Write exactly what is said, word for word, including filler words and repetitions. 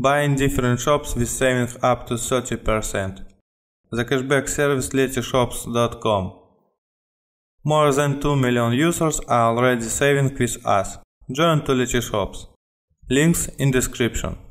Buying different shops with saving up to thirty percent. The cashback service Letyshops dot com. More than two million users are already saving with us. Join to Letyshops. Links in description.